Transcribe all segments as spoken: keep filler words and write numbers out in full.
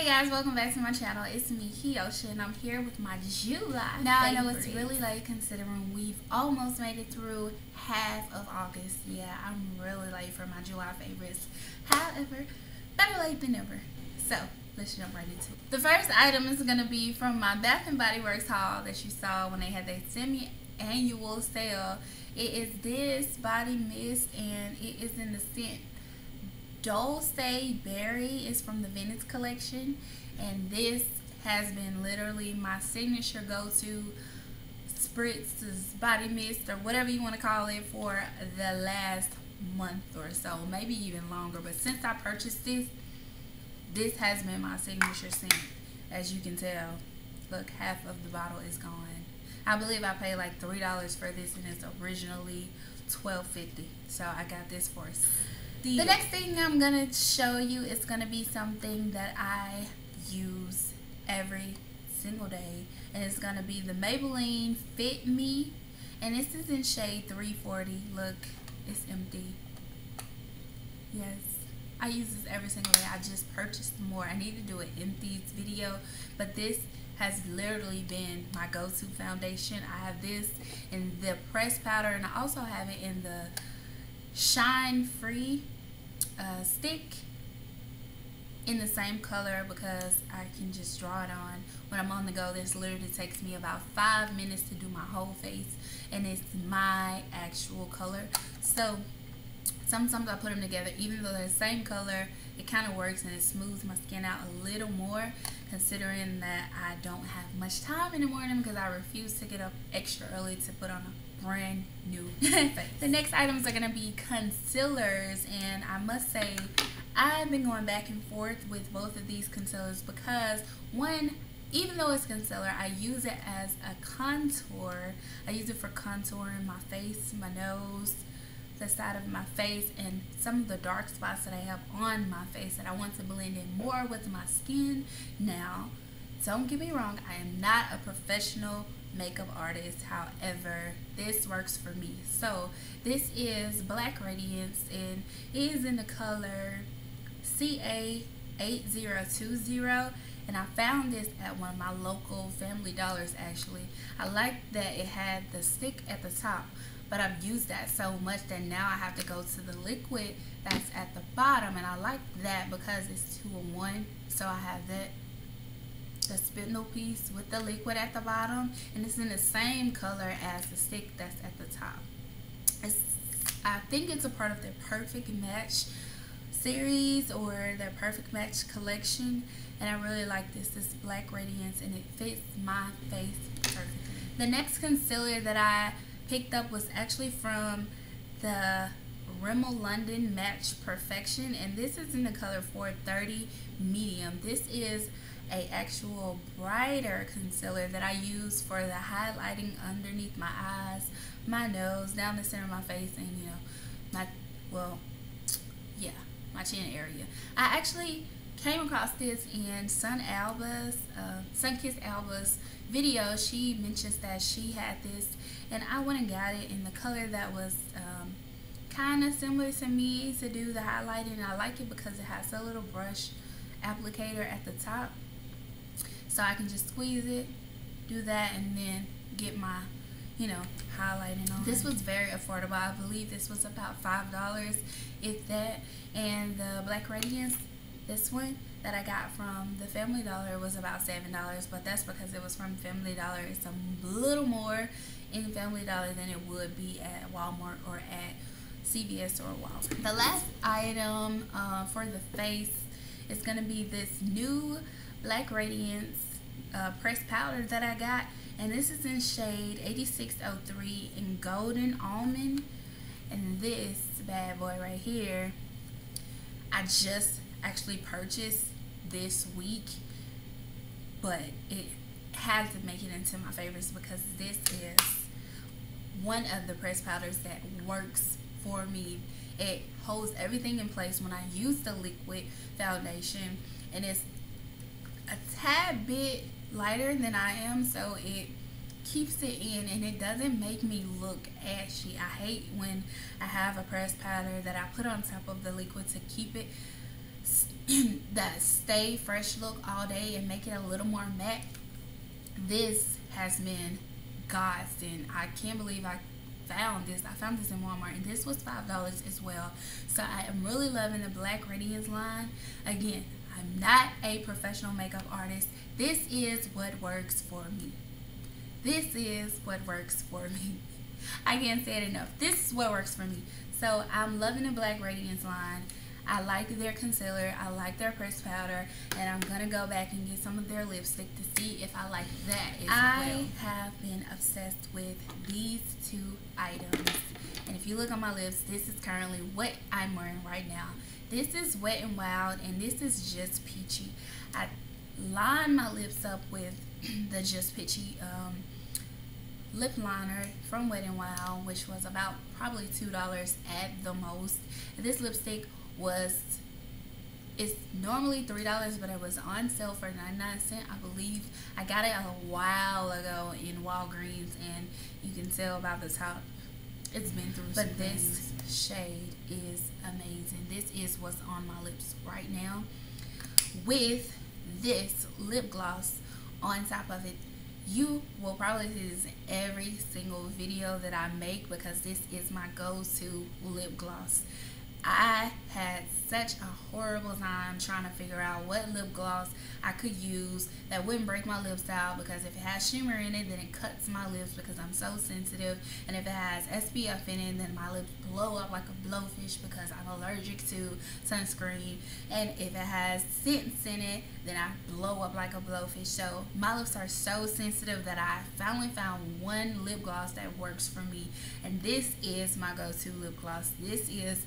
Hey guys, welcome back to my channel. It's me, Keosha, and I'm here with my July now favorite. I know it's really late considering we've almost made it through half of August. Yeah, I'm really late for my July favorites. However, better late than never. So, let's jump right into it. The first item is going to be from my Bath and Body Works haul that you saw when they had their semi-annual sale. It is this body mist, and it is in the scent Dulce Berry. Is from the Venice collection, and this has been literally my signature go-to spritz, body mist, or whatever you want to call it for the last month or so, maybe even longer. But since I purchased this, this has been my signature scent. As you can tell, look, half of the bottle is gone. I believe I paid like three dollars for this, and it's originally twelve fifty, so I got this for us. The next thing I'm going to show you is going to be something that I use every single day. And it's going to be the Maybelline Fit Me. And this is in shade three forty. Look, it's empty. Yes, I use this every single day. I just purchased more. I need to do an empties video. But this has literally been my go-to foundation. I have this in the pressed powder, and I also have it in the shine free uh, stick in the same color, because I can just draw it on when I'm on the go. This literally takes me about five minutes to do my whole face, and it's my actual color. So sometimes I put them together, even though they're the same color. It kind of works, and it smooths my skin out a little more, considering that I don't have much time in the morning because I refuse to get up extra early to put on a brand new face. The next items are going to be concealers, and I must say I've been going back and forth with both of these concealers, because one, even though it's concealer, I use it as a contour. I use it for contouring my face, my nose, the side of my face, and some of the dark spots that I have on my face that I want to blend in more with my skin. Now, don't get me wrong, I am not a professional makeup artist, however this works for me. So this is Black Radiance, and it is in the color C A eight zero two zero, and I found this at one of my local Family Dollars. Actually, I like that it had the stick at the top, but I've used that so much that now I have to go to the liquid that's at the bottom, and I like that because it's two in one. So I have that, the spindle piece with the liquid at the bottom, and it's in the same color as the stick that's at the top. It's, I think it's a part of their Perfect Match series or their Perfect Match collection, and I really like this. This Black Radiance, and it fits my face perfectly. The next concealer that I picked up was actually from the Rimmel London Match Perfection, and this is in the color four thirty medium. This is a actual brighter concealer that I use for the highlighting underneath my eyes, my nose, down the center of my face, and you know, my, well, yeah, my chin area. I actually came across this in Sun Alba's, uh, Sunkiss Alba's video. She mentions that she had this, and I went and got it in the color that was um, kind of similar to me to do the highlighting. I like it because it has a little brush applicator at the top, so I can just squeeze it, do that, and then get my, you know, highlighting on. This was very affordable. I believe this was about five dollars, if that. And the Black Radiance, this one that I got from the Family Dollar, was about seven dollars, but that's because it was from Family Dollar. It's a little more in Family Dollar than it would be at Walmart or at C V S or Walgreens. The last item uh, for the face is going to be this new Black Radiance uh, pressed powder that I got, and this is in shade eighty-six oh three in Golden Almond. And this bad boy right here, I just actually purchased this week, but it had to make it into my favorites because this is one of the pressed powders that works for me. It holds everything in place when I use the liquid foundation, and it's a tad bit lighter than I am, so it keeps it in, and it doesn't make me look ashy. I hate when I have a pressed powder that I put on top of the liquid to keep it that stay fresh look all day and make it a little more matte, this has been godsend. I can't believe I found this. I found this in Walmart, and this was five dollars as well. So I am really loving the Black Radiance line. Again, I'm not a professional makeup artist. This is what works for me. This is what works for me. I can't say it enough. This is what works for me. So I'm loving the Black Radiance line. I like their concealer, I like their pressed powder, and I'm going to go back and get some of their lipstick to see if I like that as well. I have been obsessed with these two items. And if you look on my lips, this is currently what I'm wearing right now. This is Wet n Wild, and this is Just Peachy. I line my lips up with the Just Peachy um, lip liner from Wet n Wild, which was about probably two dollars at the most. And this lipstick was, it's normally three dollars, but it was on sale for ninety-nine cents, I believe. I got it a while ago in Walgreens, and you can tell by the top it's been through some things. But this shade is amazing. This is what's on my lips right now with this lip gloss on top of it. You will probably see this in every single video that I make because this is my go-to lip gloss. I had such a horrible time trying to figure out what lip gloss I could use that wouldn't break my lips out, because if it has shimmer in it, then it cuts my lips because I'm so sensitive, and if it has S P F in it, then my lips blow up like a blowfish because I'm allergic to sunscreen, and if it has scents in it, then I blow up like a blowfish. So my lips are so sensitive that I finally found one lip gloss that works for me, and this is my go-to lip gloss. This is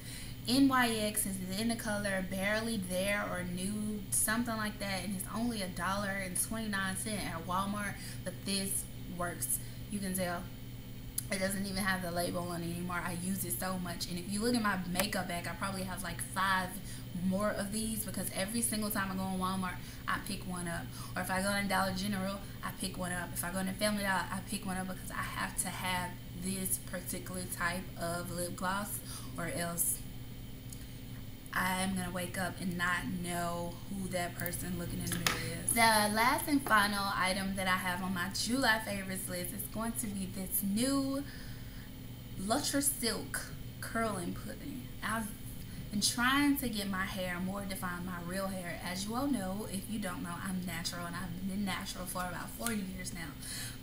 N Y X, is in the color Barely There or Nude, something like that, and it's only a dollar and twenty-nine cents at Walmart, but this works. You can tell it doesn't even have the label on it anymore. I use it so much, and if you look at my makeup bag, I probably have like five more of these because every single time I go on Walmart, I pick one up, or if I go in Dollar General, I pick one up, if I go in Family Dollar, I pick one up, because I have to have this particular type of lip gloss or else I'm gonna wake up and not know who that person looking in the mirror is. The last and final item that I have on my July favorites list is going to be this new Lutra Silk curling pudding. I've been trying to get my hair more defined, my real hair. As you all know, if you don't know, I'm natural, and I've been natural for about forty years now.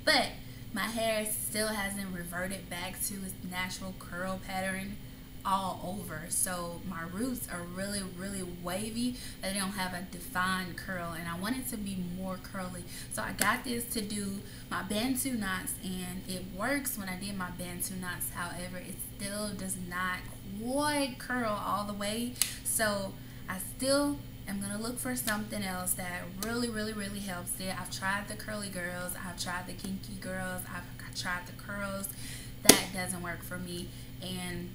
But my hair still hasn't reverted back to its natural curl pattern all over, so my roots are really really wavy. They don't have a defined curl, and I want it to be more curly, so I got this to do my bantu knots, and it works when I did my bantu knots. However, it still does not quite curl all the way, so I still am gonna look for something else that really really really helps it. I've tried the curly girls, I've tried the kinky girls, I've tried the curls. That doesn't work for me, and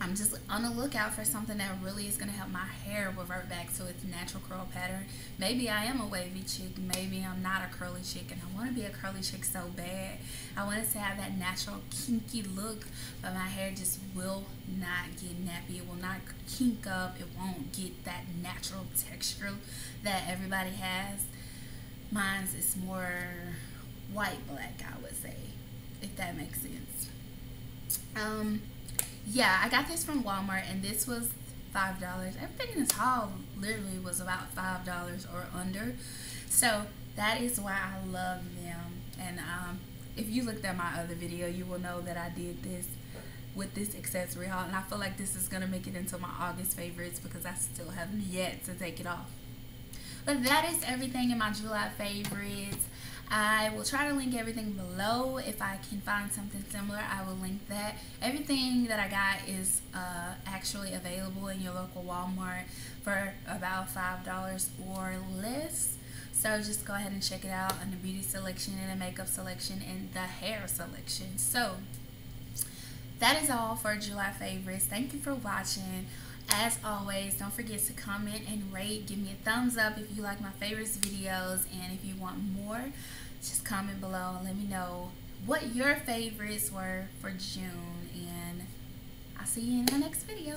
I'm just on the lookout for something that really is going to help my hair revert back to its natural curl pattern. Maybe I am a wavy chick. Maybe I'm not a curly chick, and I want to be a curly chick so bad. I want it to have that natural kinky look, but my hair just will not get nappy. It will not kink up. It won't get that natural texture that everybody has. Mine's is more white black, I would say, if that makes sense. Um... Yeah, I got this from Walmart, and this was five dollars. Everything in this haul literally was about five dollars or under. So that is why I love them. And um, if you looked at my other video, you will know that I did this with this accessory haul. And I feel like this is going to make it into my August favorites because I still haven't yet to take it off. But that is everything in my July favorites. I will try to link everything below. If I can find something similar, I will link that. Everything that I got is uh, actually available in your local Walmart for about five dollars or less. So just go ahead and check it out on the beauty selection and the makeup selection and the hair selection. So that is all for July favorites. Thank you for watching. As always, don't forget to comment and rate. Give me a thumbs up if you like my favorites videos, and if you want more, just comment below and let me know what your favorites were for June, and I'll see you in my next video.